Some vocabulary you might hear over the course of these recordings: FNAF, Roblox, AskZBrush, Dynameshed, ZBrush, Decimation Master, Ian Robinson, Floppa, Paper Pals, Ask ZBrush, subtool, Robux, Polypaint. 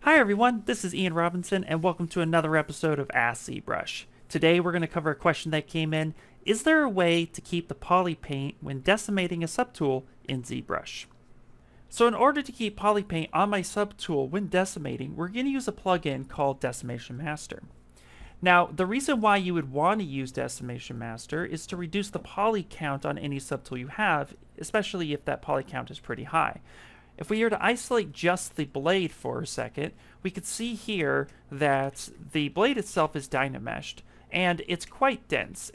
Hi everyone, this is Ian Robinson and welcome to another episode of Ask ZBrush. Today we're going to cover a question that came in. Is there a way to keep the polypaint when decimating a subtool in ZBrush? So in order to keep polypaint on my subtool when decimating, we're going to use a plugin called Decimation Master. Now the reason why you would want to use Decimation Master is to reduce the poly count on any subtool you have, especially if that poly count is pretty high. If we were to isolate just the blade for a second, we could see here that the blade itself is Dynameshed, and it's quite dense.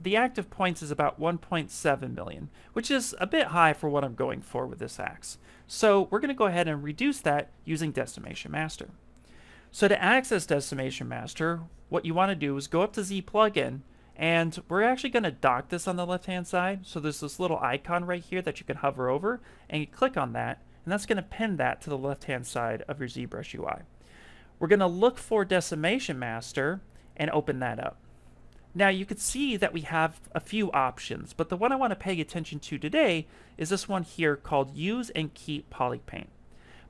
The active points is about 1.7 million, which is a bit high for what I'm going for with this axe. So we're going to go ahead and reduce that using Decimation Master. So to access Decimation Master, what you want to do is go up to Z Plugin, and we're actually going to dock this on the left-hand side. So there's this little icon right here that you can hover over, and you click on that. And that's going to pin that to the left-hand side of your ZBrush UI. We're going to look for Decimation Master and open that up. Now you can see that we have a few options, but the one I want to pay attention to today is this one here called Use and Keep Polypaint.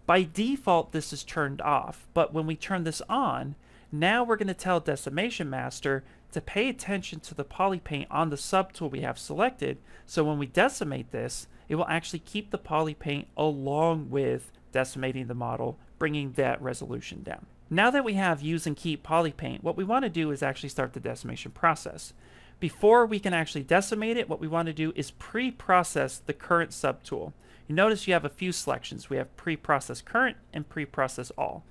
By default, this is turned off, but when we turn this on, now we're going to tell Decimation Master to pay attention to the polypaint on the subtool we have selected, so when we decimate this, it will actually keep the polypaint along with decimating the model, bringing that resolution down. Now that we have Use and Keep Polypaint, what we want to do is actually start the decimation process. Before we can actually decimate it, what we want to do is pre-process the current subtool. You notice you have a few selections. We have pre-process current and pre-process all.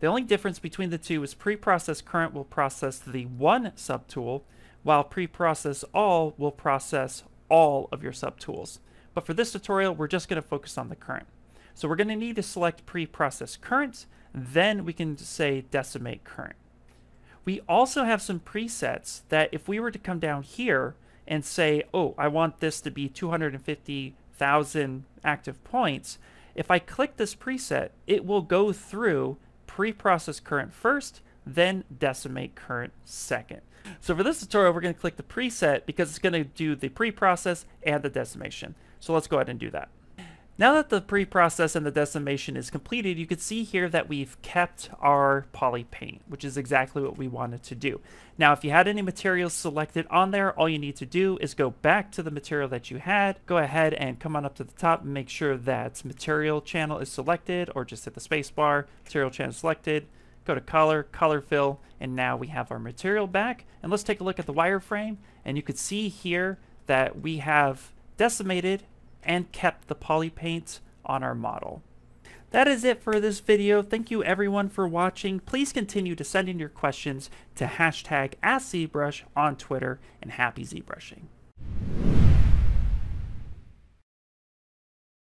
The only difference between the two is pre-process current will process the one subtool, while pre-process all will process all of your subtools. But for this tutorial, we're just going to focus on the current. So we're going to need to select pre-process current, then we can say decimate current. We also have some presets that if we were to come down here and say, oh, I want this to be 250,000 active points, if I click this preset, it will go through pre-process current first, then decimate current second. So for this tutorial, we're going to click the preset because it's going to do the pre-process and the decimation. So let's go ahead and do that. Now that the pre-process and the decimation is completed, you can see here that we've kept our polypaint, which is exactly what we wanted to do. Now, if you had any materials selected on there, all you need to do is go back to the material that you had, go ahead and come on up to the top and make sure that material channel is selected, or just hit the space bar, material channel selected, go to color, color fill, and now we have our material back. And let's take a look at the wireframe, and you can see here that we have decimated and kept the polypaint on our model. That is it for this video. Thank you everyone for watching. Please continue to send in your questions to #AskZBrush on Twitter, and happy ZBrushing.